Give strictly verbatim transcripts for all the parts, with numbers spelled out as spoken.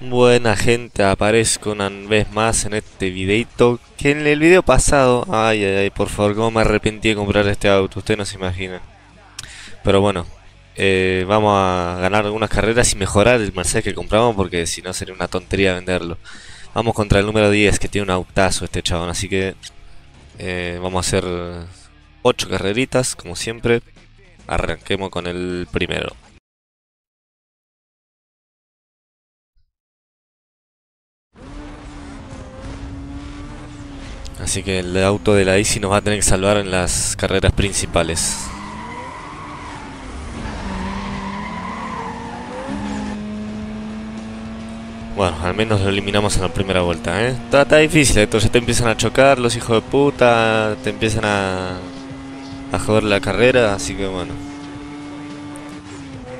Buena gente, aparezco una vez más en este videito. Que en el video pasado, ay, ay, ay, por favor, cómo me arrepentí de comprar este auto, ustedes no se imaginan. Pero bueno, eh, vamos a ganar algunas carreras y mejorar el Mercedes que compramos, porque si no sería una tontería venderlo. Vamos contra el número diez, que tiene un autazo este chabón, así que eh, vamos a hacer ocho carreritas, como siempre. Arranquemos con el primero. Así que el auto de la Easy nos va a tener que salvar en las carreras principales. Bueno, al menos lo eliminamos en la primera vuelta, ¿eh? Está, está difícil, Héctor. Ya te empiezan a chocar los hijos de puta, te empiezan a, a joder la carrera, así que bueno.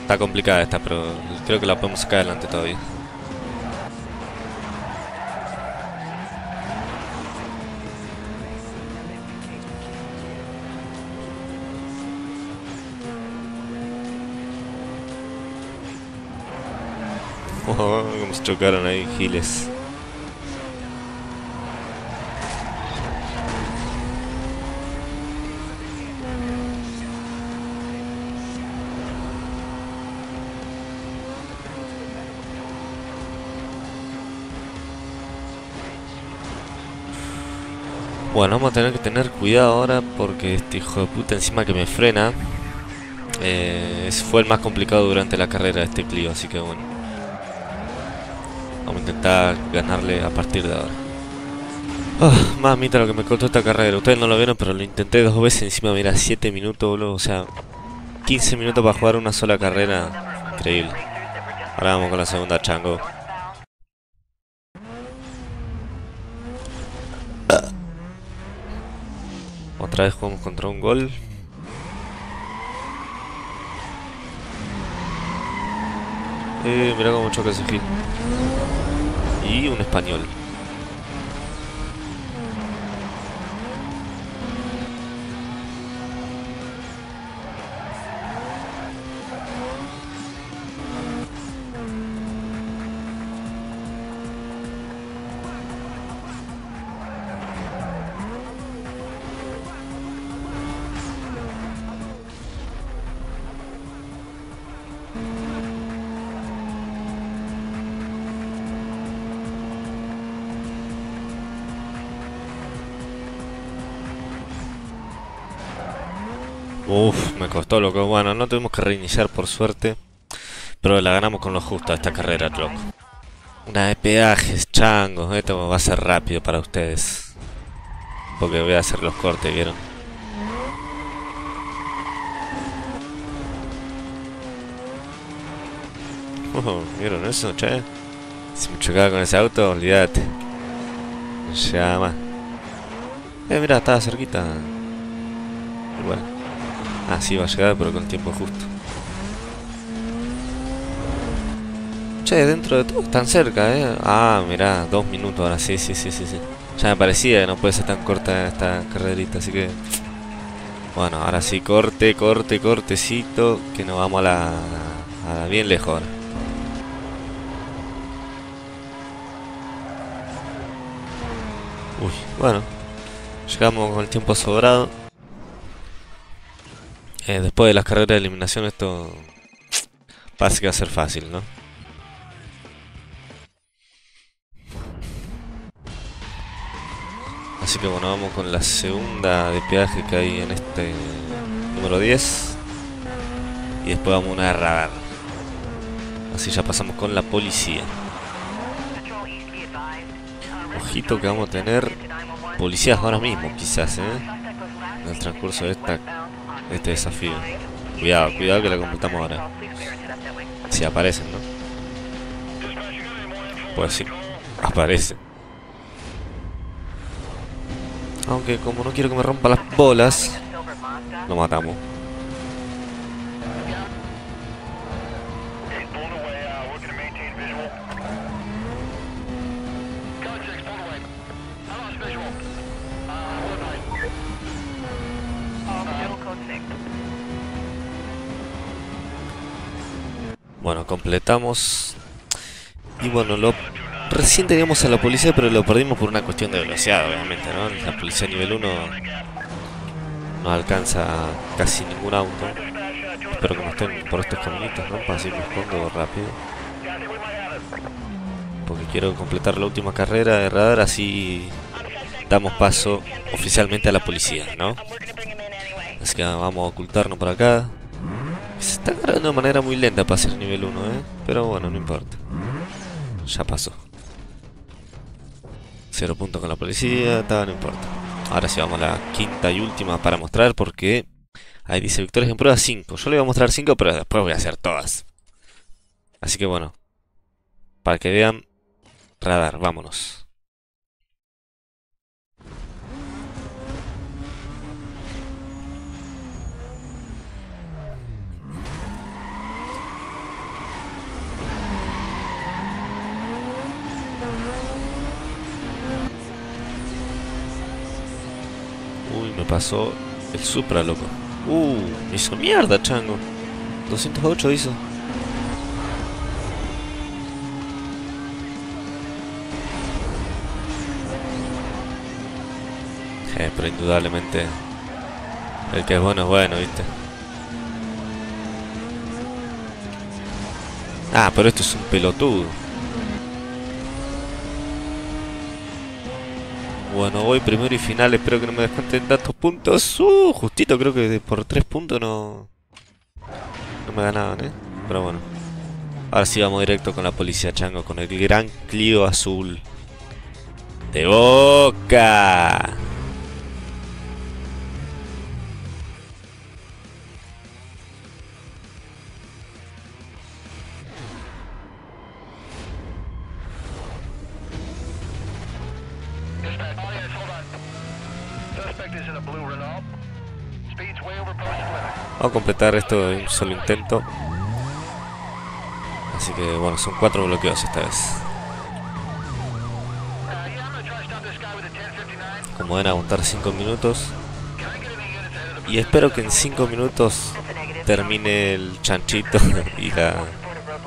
Está complicada esta, pero creo que la podemos sacar adelante todavía. Oh, como se chocaron ahí, giles. Bueno, vamos a tener que tener cuidado ahora, porque este hijo de puta encima que me frena eh, fue el más complicado durante la carrera de este Clio, así que bueno, vamos a intentar ganarle a partir de ahora. Oh, mamita lo que me costó esta carrera. Ustedes no lo vieron, pero lo intenté dos veces. Encima, mira, siete minutos, boludo. O sea, quince minutos para jugar una sola carrera. Increíble. Ahora vamos con la segunda, chango. Otra vez jugamos contra un gol. Eh, mirá cómo choca ese hit. Y un español. Uff, me costó, loco. Bueno, no tuvimos que reiniciar por suerte, pero la ganamos con lo justo a esta carrera, loco. Una de peajes, changos. Esto va a ser rápido para ustedes, porque voy a hacer los cortes, ¿vieron? Oh, ¿vieron eso, che? Si me chocaba con ese auto, olvídate. No se llama. Eh, mirá, estaba cerquita. Bueno. Así va a llegar, pero con el tiempo justo. Che, dentro de todo están cerca, eh. Ah, mirá, dos minutos ahora, sí, sí, sí, sí, sí. Ya me parecía que no puede ser tan corta esta carrerita, así que... Bueno, ahora sí, corte, corte, cortecito, que nos vamos a la... a la bien lejos ahora. Uy, bueno. Llegamos con el tiempo sobrado. Eh, después de las carreras de eliminación esto parece que va a ser fácil, ¿no? Así que bueno, vamos con la segunda de peaje que hay en este número diez. Y después vamos a una de radar. Así ya pasamos con la policía. Ojito que vamos a tener policías ahora mismo, quizás, ¿eh? En el transcurso de esta... este desafío. Cuidado, cuidado que la completamos ahora. Si aparecen, ¿no? Pues sí, aparecen. Aunque como no quiero que me rompa las bolas, lo matamos. Bueno, completamos. Y bueno, lo recién teníamos a la policía, pero lo perdimos por una cuestión de velocidad, obviamente, ¿no? La policía nivel uno no alcanza casi ningún auto. Espero que no estén por estos caminitos, ¿no? Para seguir buscando rápido, porque quiero completar la última carrera de radar, así damos paso oficialmente a la policía, ¿no? Así que vamos a ocultarnos por acá. Se está cargando de manera muy lenta para ser nivel uno, ¿eh? Pero bueno, no importa. Ya pasó. Cero puntos con la policía, tal, no importa. Ahora sí vamos a la quinta y última para mostrar, porque ahí dice victorias en prueba cinco. Yo le voy a mostrar cinco, pero después voy a hacer todas. Así que bueno, para que vean, radar, vámonos. Me pasó el Supra, loco. Uh, me hizo mierda, chango. doscientos ocho hizo. Eh, pero indudablemente el que es bueno es bueno, viste. Ah, pero esto es un pelotudo. Bueno, voy primero y final, espero que no me descuenten tantos puntos. Uh, justito, creo que por tres puntos no no me ganaban, eh. Pero bueno, ahora sí vamos directo con la policía, chango, con el gran Clio azul de Boca. Vamos a completar esto de un solo intento. Así que bueno, son cuatro bloqueos esta vez. Como ven, aguantar cinco minutos. Y espero que en cinco minutos termine el chanchito y la,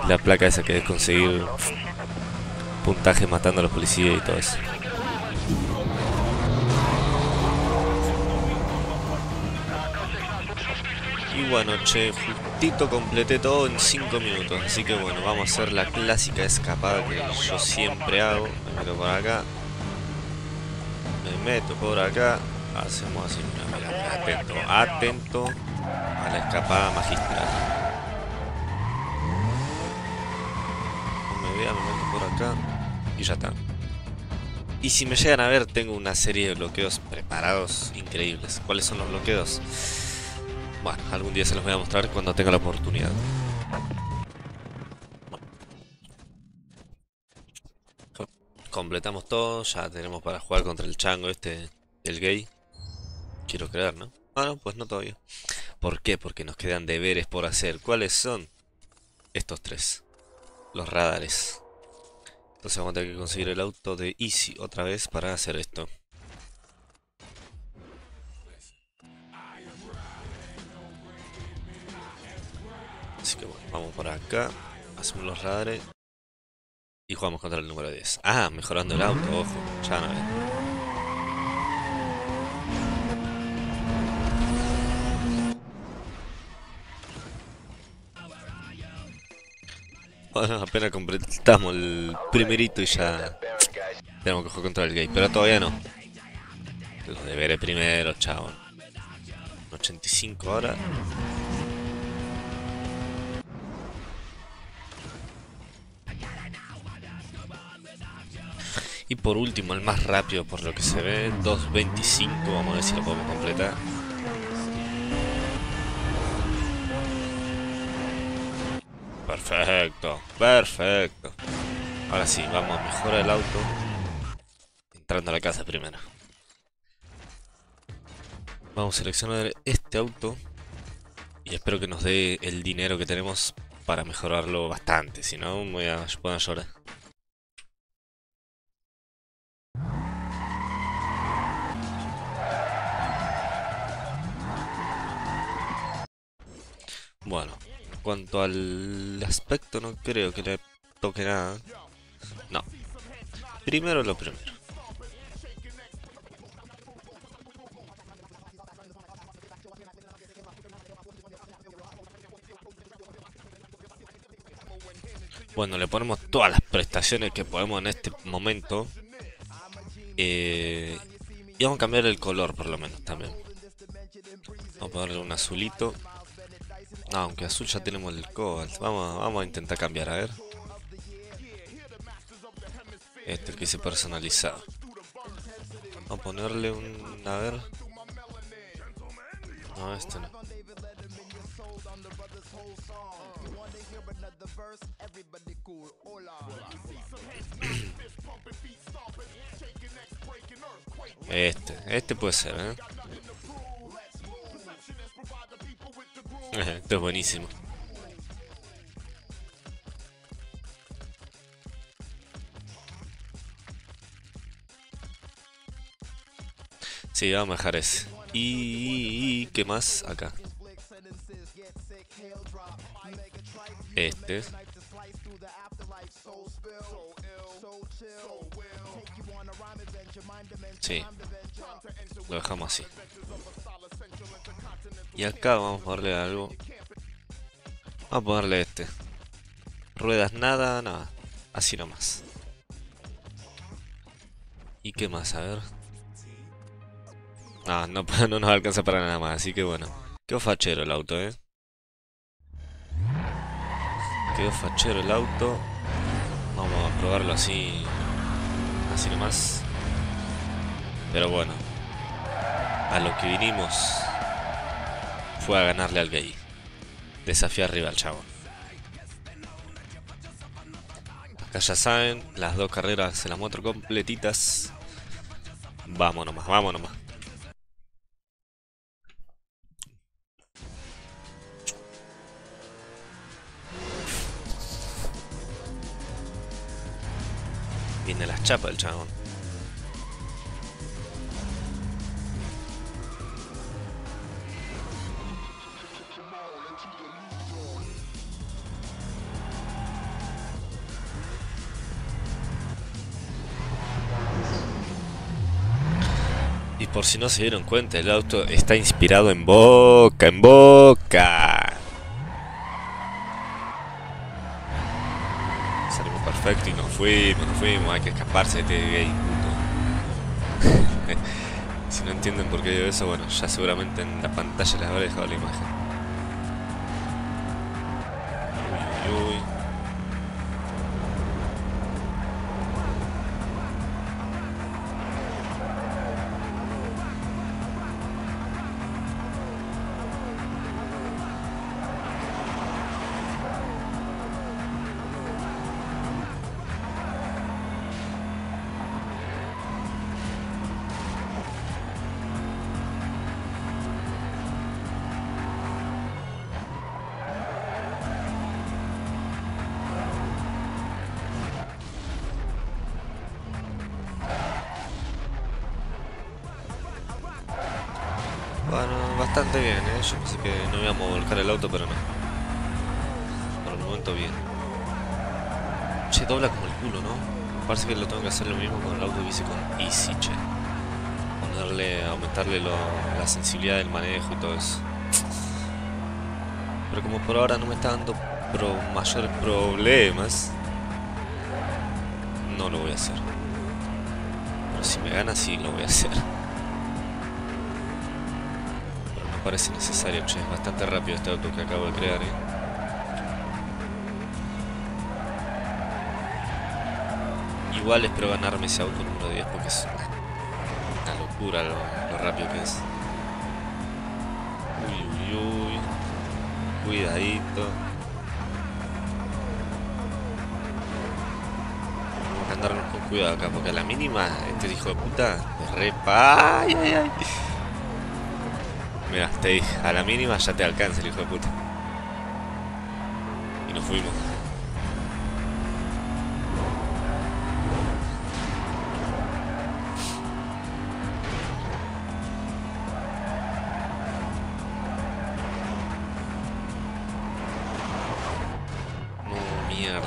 la placa esa que es conseguir puntaje matando a los policías y todo eso. Y bueno, che, justito completé todo en cinco minutos, así que bueno, vamos a hacer la clásica escapada que yo siempre hago. Me meto por acá, me meto por acá, hacemos así una mirada, atento, atento a la escapada magistral. No me vea, me meto por acá y ya está. Y si me llegan a ver, tengo una serie de bloqueos preparados increíbles. ¿Cuáles son los bloqueos? Bueno, algún día se los voy a mostrar cuando tenga la oportunidad. Completamos todo, ya tenemos para jugar contra el chango este, el gay. Quiero creer, ¿no? Ah, no, pues no todavía. ¿Por qué? Porque nos quedan deberes por hacer. ¿Cuáles son? Estos tres. Los radares. Entonces vamos a tener que conseguir el auto de Easy otra vez para hacer esto. Así que bueno, vamos por acá, hacemos los radares y jugamos contra el número diez. Ah, mejorando el auto, ojo, ya no es. Bueno, apenas completamos el primerito y ya tenemos que jugar contra el gay, pero todavía no. Los deberes primero, chavo. ochenta y cinco ahora. Y por último, el más rápido por lo que se ve, dos veinticinco, vamos a ver si lo podemos completar. Perfecto, perfecto. Ahora sí, vamos a mejorar el auto, entrando a la casa primero. Vamos a seleccionar este auto y espero que nos dé el dinero que tenemos para mejorarlo bastante, si no me voy a, voy a llorar. Bueno, en cuanto al aspecto, no creo que le toque nada. No. Primero lo primero. Bueno, le ponemos todas las prestaciones que podemos en este momento. Eh, y vamos a cambiar el color por lo menos también. Vamos a ponerle un azulito. No, aunque azul ya tenemos el cobalt. Vamos, vamos a intentar cambiar, a ver. Este que hice personalizado. Vamos a ponerle un... a ver. No, este no. Este, este puede ser, ¿eh? Esto es buenísimo. Sí, vamos a dejar ese. ¿Y qué más? Acá. Este. Sí. Lo dejamos así. Y acá vamos a ponerle algo. Vamos a ponerle este. Ruedas nada, nada. Así nomás. ¿Y qué más? A ver. Ah, no, no nos alcanza para nada más, así que bueno. Quedó fachero el auto, eh. Quedó fachero el auto. Vamos a probarlo así. Así nomás. Pero bueno. A lo que vinimos. Fue a ganarle al gay. Desafiar rival, chavo. Acá ya saben, las dos carreras se las muestro completitas. Vamos nomás, vamos nomás. Viene las chapas el chabón. Y por si no se dieron cuenta, el auto está inspirado en Boca, en Boca. Salimos perfecto y nos fuimos, nos fuimos. Hay que escaparse de este gay. Si no entienden por qué digo eso, bueno, ya seguramente en la pantalla les habré dejado la imagen. Uy, uy, uy. Bueno, bastante bien, ¿eh? Yo pensé que no íbamos a volcar el auto, pero no. Por el momento bien. Che, dobla como el culo, ¿no? Parece que lo tengo que hacer lo mismo con el auto que hice con Easy, che. Ponerle, aumentarle lo, la sensibilidad del manejo y todo eso. Pero como por ahora no me está dando pro, mayores problemas, no lo voy a hacer. Pero si me gana, sí lo voy a hacer. Parece necesario, che, es bastante rápido este auto que acabo de crear, ¿eh? Igual espero ganarme ese auto número diez porque es una, una locura lo, lo rápido que es. Uy, uy, uy. Cuidadito. Vamos a andarnos con cuidado acá porque a la mínima este hijo de puta es repa. Ay, ay, ay. Mira, te dije, a la mínima ya te alcanza el hijo de puta. Y nos fuimos. No, mierda.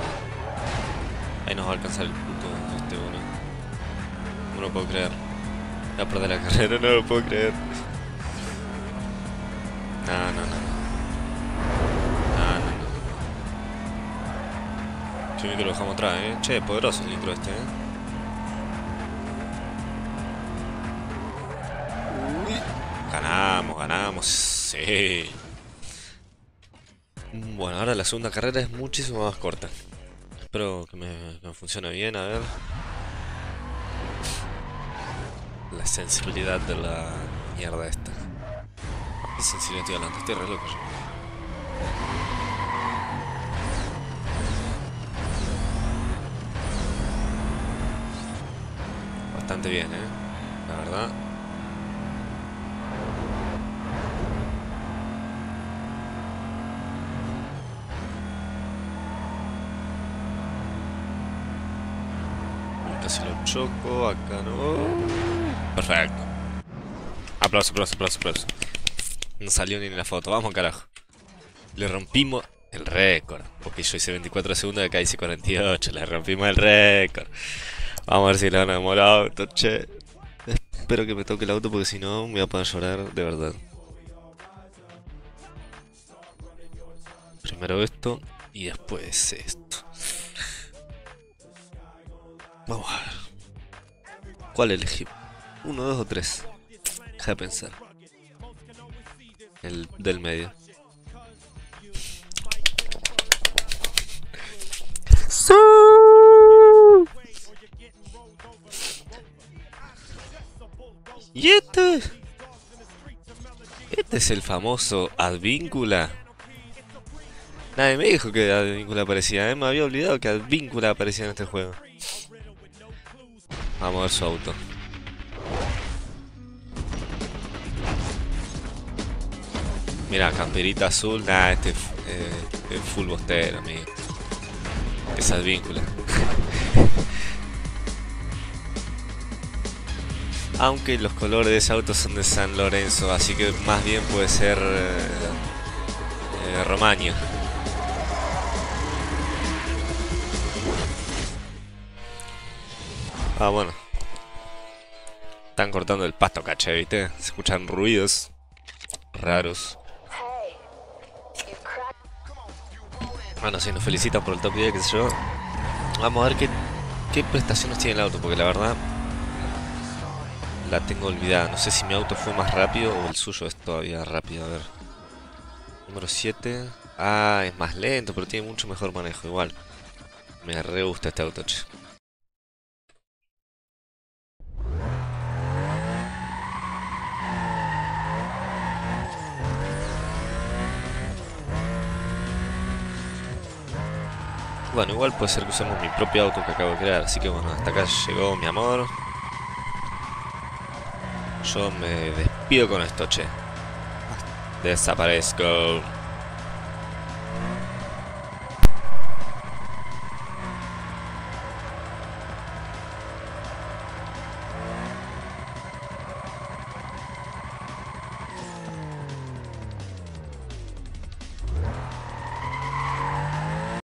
Ahí nos va a alcanzar el puto este uno. No lo puedo creer. Voy a perder la carrera, no lo puedo creer. No, no, no. No, no, no. Yo micro lo dejamos atrás, eh. Che, poderoso el micro este, eh. Ganamos, ganamos. Sí. Bueno, ahora la segunda carrera es muchísimo más corta. Espero que me, que me funcione bien, a ver. La sensibilidad de la mierda esta. ¿Qué sensibilidad estoy hablando? Estoy re loco yo. Bastante bien, eh. La verdad. Casi lo choco, acá no. Perfecto. Aplausos, aplausos, aplausos, aplausos. No salió ni en la foto, vamos carajo. Le rompimos el récord. Porque yo hice veinticuatro segundos y acá hice cuarenta y ocho. Le rompimos el récord. Vamos a ver si le ganamos el auto, che. Espero que me toque el auto porque si no me voy a poder llorar de verdad. Primero esto y después esto. Vamos a ver. ¿Cuál elegimos? ¿Uno, dos o tres? Deja de pensar. El del medio. ¡Sí! Y este. Este es el famoso Advíncula. Nadie me dijo que Advíncula aparecía, ¿eh? Me había olvidado que Advíncula aparecía en este juego. Vamos a ver su auto. Mira, camperita azul. Nah, este es eh, full bostero, amigo. Es Advíncula. Aunque los colores de ese auto son de San Lorenzo, así que más bien puede ser eh, eh, Romaña. Ah, bueno. Están cortando el pasto, caché, ¿viste? Se escuchan ruidos raros. Bueno, si nos felicitan por el top diez, qué sé yo. Vamos a ver qué, qué prestaciones tiene el auto, porque la verdad la tengo olvidada. No sé si mi auto fue más rápido o el suyo es todavía rápido. A ver. Número siete. Ah, es más lento, pero tiene mucho mejor manejo. Igual. Me re gusta este auto, che. Bueno, igual puede ser que usemos mi propio auto que acabo de crear, así que bueno, hasta acá llegó mi amor. Yo me despido con esto, che. Desaparezco.